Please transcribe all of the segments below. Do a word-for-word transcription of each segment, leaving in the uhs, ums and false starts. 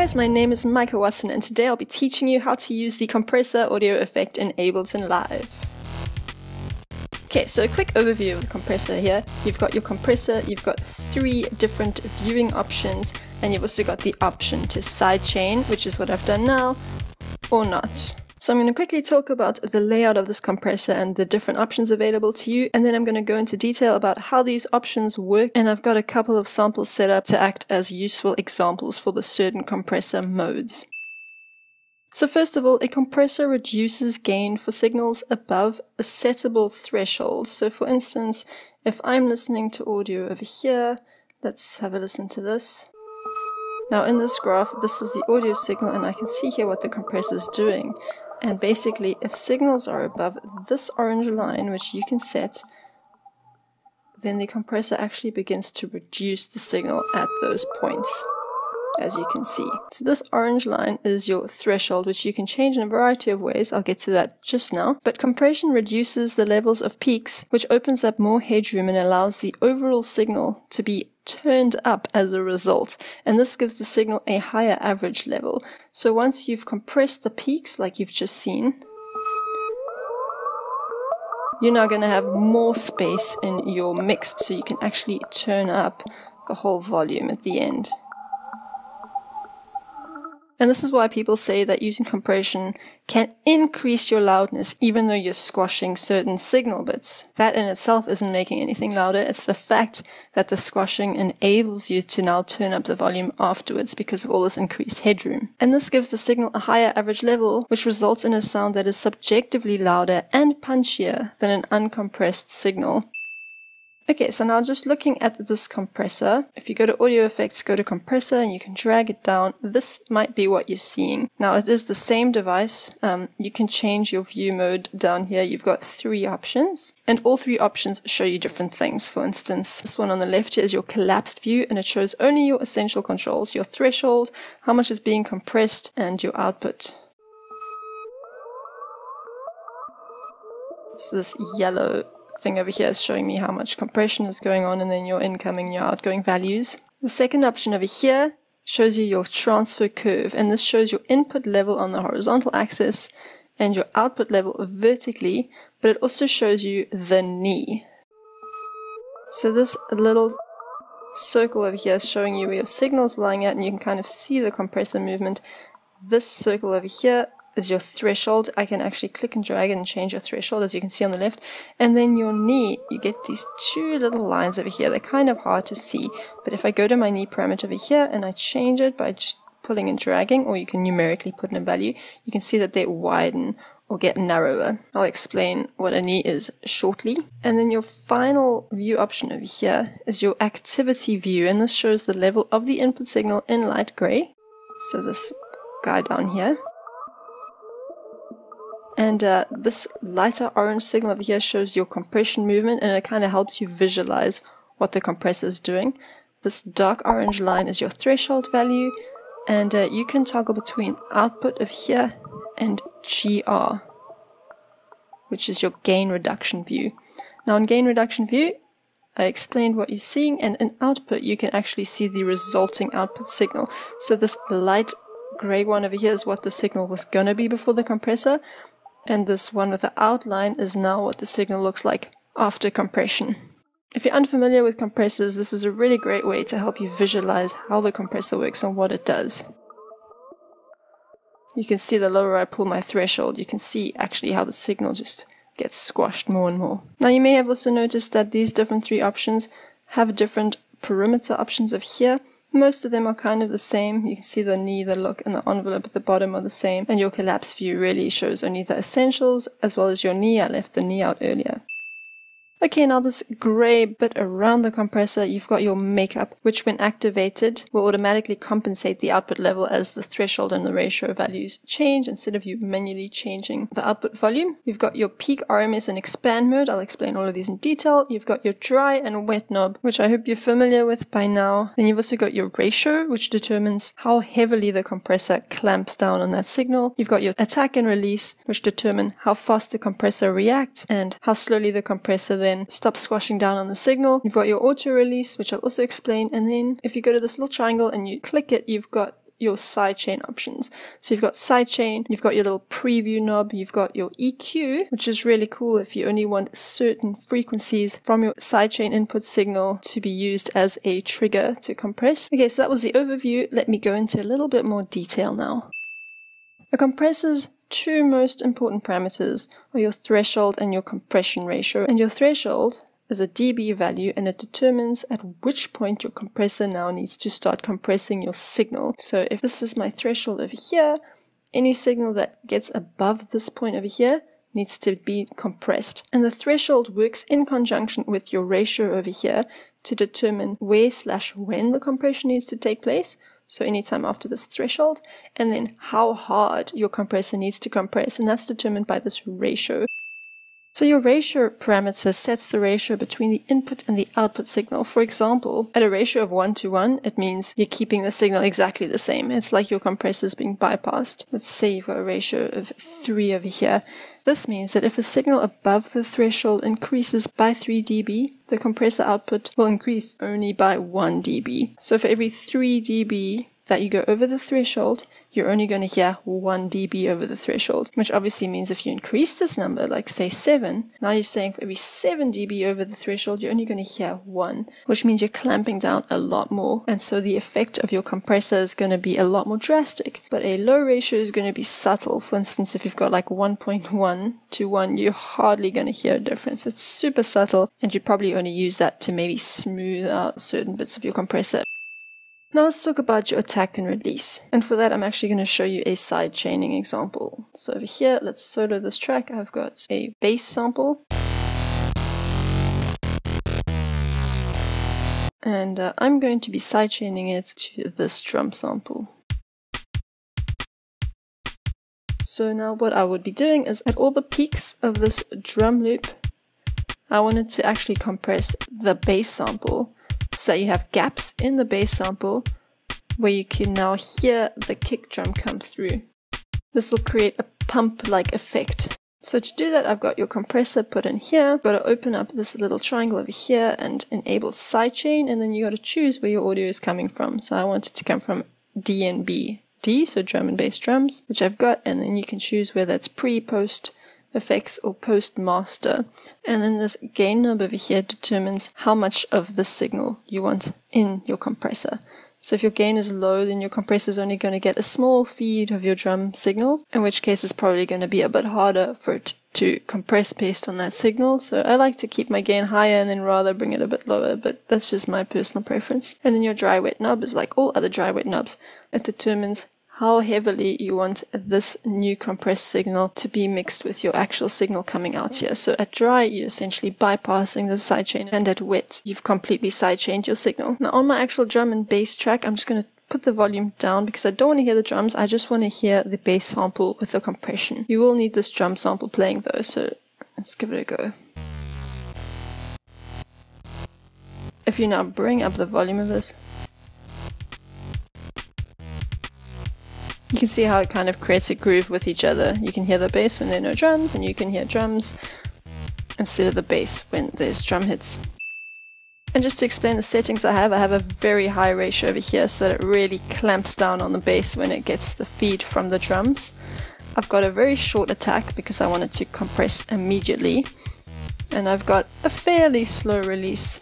guys, my name is Maike Watson and today I'll be teaching you how to use the compressor audio effect in Ableton Live. Okay, so a quick overview of the compressor here. You've got your compressor, you've got three different viewing options, and you've also got the option to sidechain, which is what I've done now, or not. So I'm going to quickly talk about the layout of this compressor and the different options available to you, and then I'm going to go into detail about how these options work, and I've got a couple of samples set up to act as useful examples for the certain compressor modes. So first of all, a compressor reduces gain for signals above a settable threshold. So for instance, if I'm listening to audio over here, let's have a listen to this. Now in this graph, this is the audio signal and I can see here what the compressor is doing. And basically, if signals are above this orange line, which you can set, then the compressor actually begins to reduce the signal at those points, as you can see. So this orange line is your threshold, which you can change in a variety of ways. I'll get to that just now. But compression reduces the levels of peaks, which opens up more headroom and allows the overall signal to be turned up as a result, and this gives the signal a higher average level. So once you've compressed the peaks like you've just seen, you're now going to have more space in your mix, so you can actually turn up the whole volume at the end. And this is why people say that using compression can increase your loudness even though you're squashing certain signal bits. That in itself isn't making anything louder, it's the fact that the squashing enables you to now turn up the volume afterwards because of all this increased headroom. And this gives the signal a higher average level, which results in a sound that is subjectively louder and punchier than an uncompressed signal. Okay, so now just looking at this compressor, if you go to audio effects, go to compressor, and you can drag it down. This might be what you're seeing. Now it is the same device. Um, you can change your view mode down here. You've got three options and all three options show you different things. For instance, this one on the left here is your collapsed view and it shows only your essential controls, your threshold, how much is being compressed and your output. So this yellow thing over here is showing me how much compression is going on and then your incoming, your outgoing values. The second option over here shows you your transfer curve, and this shows your input level on the horizontal axis and your output level vertically, but it also shows you the knee. So this little circle over here is showing you where your signal is lying at and you can kind of see the compressor movement. This circle over here is your threshold. I can actually click and drag and change your threshold, as you can see on the left. And then your knee, you get these two little lines over here. They're kind of hard to see, but if I go to my knee parameter over here and I change it by just pulling and dragging, or you can numerically put in a value, you can see that they widen or get narrower. I'll explain what a knee is shortly. And then your final view option over here is your activity view, and this shows the level of the input signal in light gray. So this guy down here. And uh, this lighter orange signal over here shows your compression movement and it kind of helps you visualize what the compressor is doing. This dark orange line is your threshold value, and uh, you can toggle between output over here and G R, which is your gain reduction view. Now in gain reduction view, I explained what you're seeing, and in output you can actually see the resulting output signal. So this light gray one over here is what the signal was going to be before the compressor. And this one with the outline is now what the signal looks like after compression. If you're unfamiliar with compressors, this is a really great way to help you visualize how the compressor works and what it does. You can see the lower I pull my threshold, you can see actually how the signal just gets squashed more and more. Now you may have also noticed that these different three options have different perimeter options over here. Most of them are kind of the same. You can see the knee, the look, and the envelope at the bottom are the same. And your collapse view really shows only the essentials as well as your knee. I left the knee out earlier. Okay, now this grey bit around the compressor, you've got your makeup, which when activated will automatically compensate the output level as the threshold and the ratio values change instead of you manually changing the output volume. You've got your peak, R M S and expand mode. I'll explain all of these in detail. You've got your dry and wet knob, which I hope you're familiar with by now. Then you've also got your ratio, which determines how heavily the compressor clamps down on that signal. You've got your attack and release, which determine how fast the compressor reacts and how slowly the compressor then stop squashing down on the signal. You've got your auto release, which I'll also explain, and then if you go to this little triangle and you click it, you've got your sidechain options. So you've got sidechain, you've got your little preview knob, you've got your E Q, which is really cool if you only want certain frequencies from your sidechain input signal to be used as a trigger to compress. Okay, so that was the overview. Let me go into a little bit more detail now. A compressor's two most important parameters are your threshold and your compression ratio. And your threshold is a dB value, and it determines at which point your compressor now needs to start compressing your signal. So if this is my threshold over here, any signal that gets above this point over here needs to be compressed. And the threshold works in conjunction with your ratio over here to determine where slash when the compression needs to take place. So anytime after this threshold, and then how hard your compressor needs to compress, and that's determined by this ratio. So your ratio parameter sets the ratio between the input and the output signal. For example, at a ratio of one to one, it means you're keeping the signal exactly the same. It's like your compressor is being bypassed. Let's say you've got a ratio of three over here. This means that if a signal above the threshold increases by three dB, the compressor output will increase only by one dB. So for every three dB that you go over the threshold, you're only going to hear one dB over the threshold, which obviously means if you increase this number, like say seven, now you're saying for every seven dB over the threshold, you're only going to hear one, which means you're clamping down a lot more. And so the effect of your compressor is going to be a lot more drastic, but a low ratio is going to be subtle. For instance, if you've got like one point one to one, you're hardly going to hear a difference. It's super subtle, and you probably only use that to maybe smooth out certain bits of your compressor. Now let's talk about your attack and release. And for that, I'm actually going to show you a side chaining example. So over here, let's solo this track. I've got a bass sample. And uh, I'm going to be side chaining it to this drum sample. So now what I would be doing is at all the peaks of this drum loop, I wanted to actually compress the bass sample, so that you have gaps in the bass sample where you can now hear the kick drum come through. This will create a pump-like effect. So to do that, I've got your compressor put in here. You've got to open up this little triangle over here and enable sidechain, and then you got to choose where your audio is coming from. So I want it to come from D and B. D, so drum and bass drums, which I've got, and then you can choose whether it's pre, post, effects or post master. And then this gain knob over here determines how much of the signal you want in your compressor. So if your gain is low, then your compressor is only going to get a small feed of your drum signal, in which case it's probably going to be a bit harder for it to compress based on that signal. So I like to keep my gain higher and then rather bring it a bit lower, but that's just my personal preference. And then your dry wet knob is like all other dry wet knobs. It determines how heavily you want this new compressed signal to be mixed with your actual signal coming out here. So at dry, you're essentially bypassing the sidechain, and at wet, you've completely sidechained your signal. Now on my actual drum and bass track, I'm just going to put the volume down because I don't want to hear the drums. I just want to hear the bass sample with the compression. You will need this drum sample playing though, so let's give it a go. If you now bring up the volume of this, you can see how it kind of creates a groove with each other. You can hear the bass when there are no drums, and you can hear drums instead of the bass when there's drum hits. And just to explain the settings I have, I have a very high ratio over here so that it really clamps down on the bass when it gets the feed from the drums. I've got a very short attack because I wanted to compress immediately. And I've got a fairly slow release.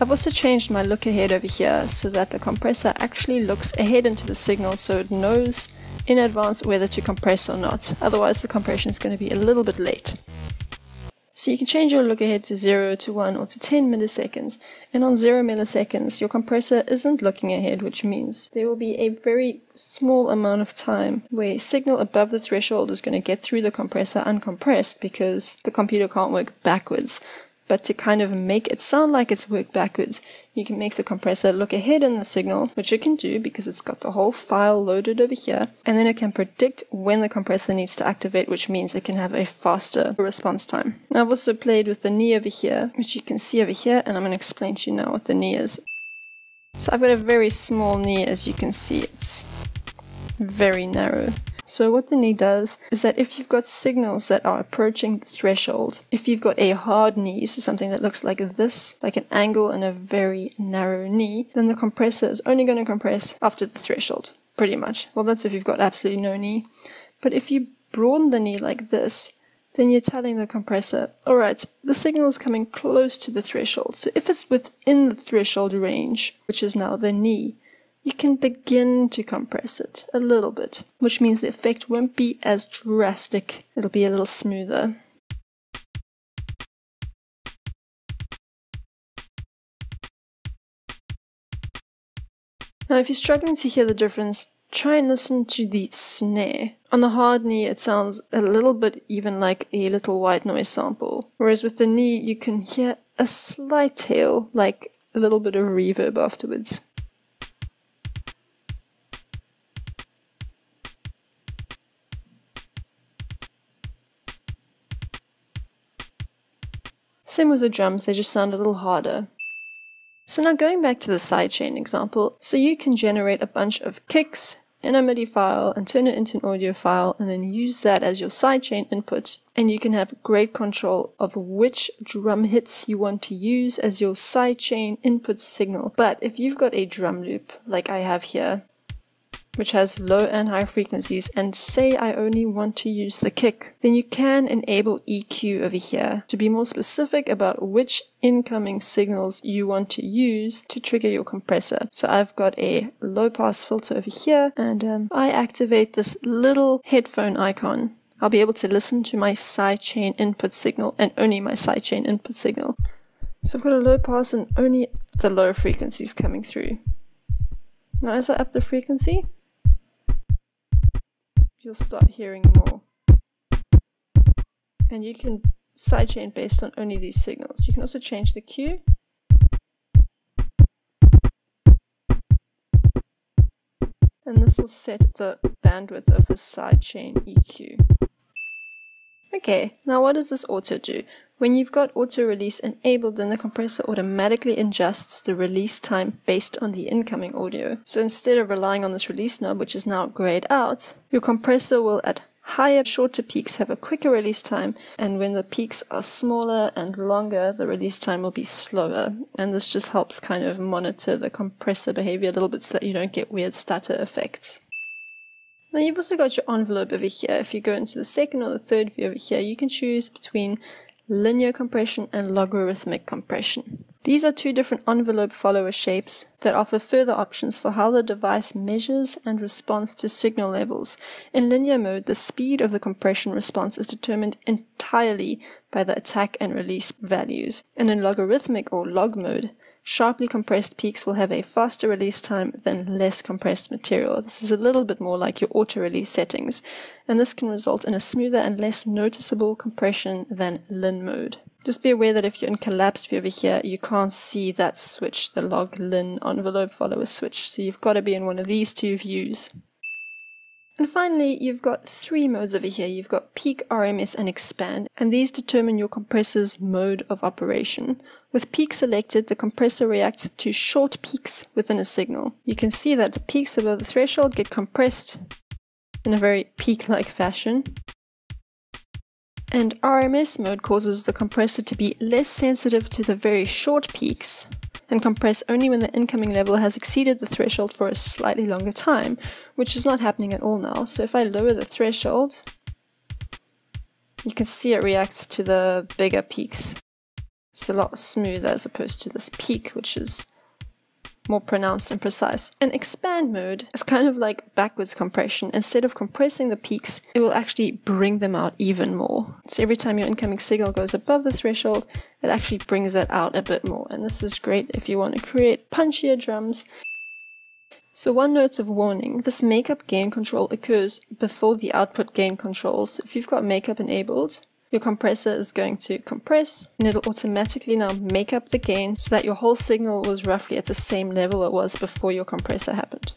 I've also changed my look ahead over here so that the compressor actually looks ahead into the signal so it knows in advance whether to compress or not. Otherwise the compression is going to be a little bit late. So you can change your look ahead to zero to one or to ten milliseconds, and on zero milliseconds your compressor isn't looking ahead, which means there will be a very small amount of time where signal above the threshold is going to get through the compressor uncompressed because the computer can't work backwards. But to kind of make it sound like it's worked backwards, you can make the compressor look ahead in the signal, which it can do because it's got the whole file loaded over here, and then it can predict when the compressor needs to activate, which means it can have a faster response time. Now I've also played with the knee over here, which you can see over here, and I'm going to explain to you now what the knee is. So I've got a very small knee, as you can see, it's very narrow. So what the knee does is that if you've got signals that are approaching the threshold, if you've got a hard knee, so something that looks like this, like an angle and a very narrow knee, then the compressor is only going to compress after the threshold. pretty much. Well, that's if you've got absolutely no knee. But if you broaden the knee like this, then you're telling the compressor, all right, the signal is coming close to the threshold. So if it's within the threshold range, which is now the knee, you can begin to compress it a little bit, which means the effect won't be as drastic. It'll be a little smoother. Now, if you're struggling to hear the difference, try and listen to the snare. On the hard knee, it sounds a little bit even like a little white noise sample, whereas with the knee, you can hear a slight tail, like a little bit of reverb afterwards. Same with the drums, they just sound a little harder. So now going back to the sidechain example, so you can generate a bunch of kicks in a MIDI file and turn it into an audio file and then use that as your sidechain input. And you can have great control of which drum hits you want to use as your sidechain input signal. But if you've got a drum loop like I have here, which has low and high frequencies, and say I only want to use the kick, then you can enable E Q over here to be more specific about which incoming signals you want to use to trigger your compressor. So I've got a low pass filter over here, and um, I activate this little headphone icon. I'll be able to listen to my sidechain input signal and only my sidechain input signal. So I've got a low pass and only the low frequencies coming through. Now as I up the frequency, you'll start hearing more. And you can sidechain based on only these signals. You can also change the cue. And this will set the bandwidth of the sidechain E Q. Okay, now what does this auto do? When you've got auto release enabled, then the compressor automatically adjusts the release time based on the incoming audio. So instead of relying on this release knob, which is now grayed out, your compressor will at higher, shorter peaks have a quicker release time, and when the peaks are smaller and longer, the release time will be slower. And this just helps kind of monitor the compressor behavior a little bit so that you don't get weird stutter effects. Now you've also got your envelope over here. If you go into the second or the third view over here, you can choose between linear compression and logarithmic compression. These are two different envelope follower shapes that offer further options for how the device measures and responds to signal levels. In linear mode, the speed of the compression response is determined entirely by the attack and release values. And in logarithmic or log mode, sharply compressed peaks will have a faster release time than less compressed material. This is a little bit more like your auto-release settings, and this can result in a smoother and less noticeable compression than lin mode. Just be aware that if you're in collapsed view over here, you can't see that switch, the log lin envelope follower switch, so you've got to be in one of these two views. And finally, you've got three modes over here. You've got peak, R M S, and expand, and these determine your compressor's mode of operation. With peak selected, the compressor reacts to short peaks within a signal. You can see that the peaks above the threshold get compressed in a very peak-like fashion. And R M S mode causes the compressor to be less sensitive to the very short peaks and compress only when the incoming level has exceeded the threshold for a slightly longer time, which is not happening at all now. So if I lower the threshold, you can see it reacts to the bigger peaks. It's a lot smoother as opposed to this peak, which is more pronounced and precise. And expand mode is kind of like backwards compression. Instead of compressing the peaks, it will actually bring them out even more. So every time your incoming signal goes above the threshold, it actually brings that out a bit more. And this is great if you want to create punchier drums. So one note of warning, this makeup gain control occurs before the output gain controls. So if you've got makeup enabled, your compressor is going to compress, and it'll automatically now make up the gain so that your whole signal was roughly at the same level it was before your compressor happened.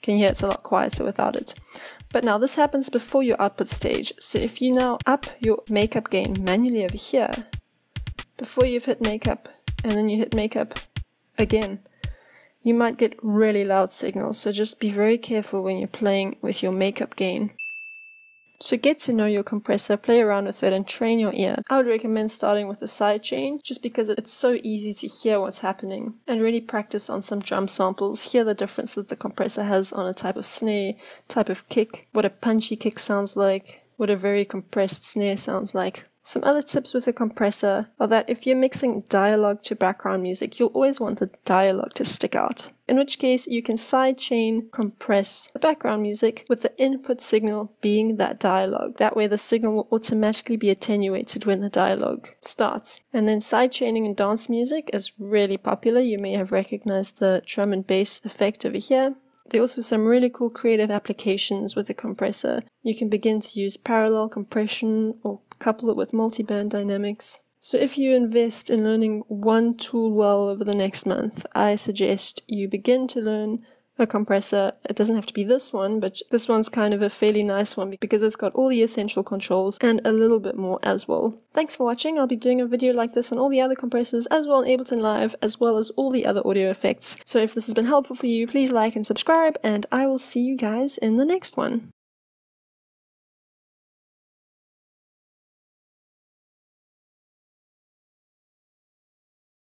Can you hear it's a lot quieter without it? But now this happens before your output stage, so if you now up your makeup gain manually over here, before you've hit makeup, and then you hit makeup again, you might get really loud signals, so just be very careful when you're playing with your makeup gain. So get to know your compressor, play around with it and train your ear. I would recommend starting with a side chain just because it's so easy to hear what's happening, and really practice on some drum samples, hear the difference that the compressor has on a type of snare, type of kick, what a punchy kick sounds like, what a very compressed snare sounds like. Some other tips with a compressor are that if you're mixing dialogue to background music, you'll always want the dialogue to stick out. In which case, you can sidechain compress the background music with the input signal being that dialogue. That way the signal will automatically be attenuated when the dialogue starts. And then sidechaining in dance music is really popular. You may have recognized the drum and bass effect over here. There are also some really cool creative applications with a compressor. You can begin to use parallel compression or couple it with multi-band dynamics. So if you invest in learning one tool well over the next month, I suggest you begin to learn a compressor. It doesn't have to be this one, but this one's kind of a fairly nice one because it's got all the essential controls and a little bit more as well. Thanks for watching. I'll be doing a video like this on all the other compressors as well on Ableton Live, as well as all the other audio effects. So if this has been helpful for you, please like and subscribe, and I will see you guys in the next one.